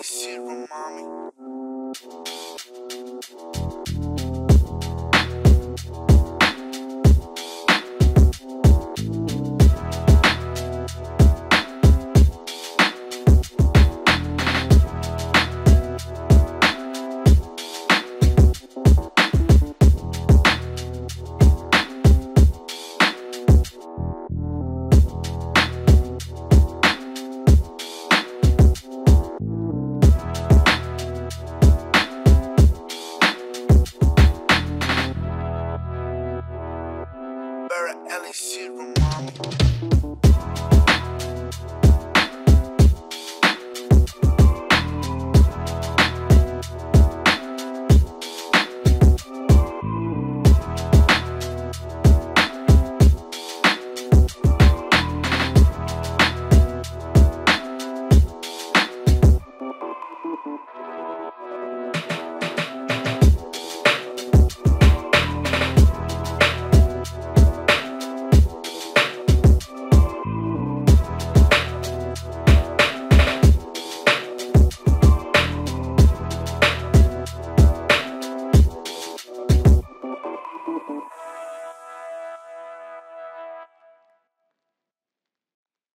That shit remind me.